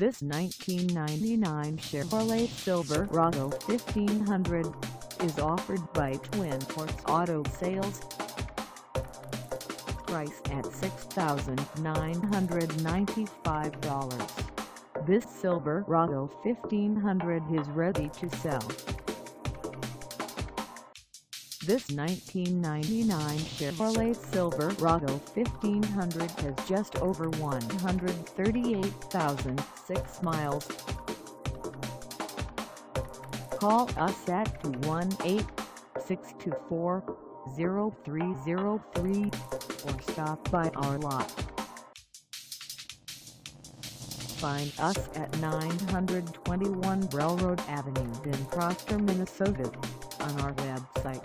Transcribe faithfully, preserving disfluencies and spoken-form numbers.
This nineteen ninety-nine Chevrolet Silverado fifteen hundred is offered by Twin Ports Auto Sales. Price at six thousand nine hundred ninety-five dollars. This Silverado fifteen hundred is ready to sell. This nineteen ninety-nine Chevrolet Silverado fifteen hundred has just over one hundred thirty-eight thousand six miles. Call us at two one eight, six two four, zero three zero three or stop by our lot. Find us at nine twenty-one Railroad Avenue in Proctor, Minnesota, on our website,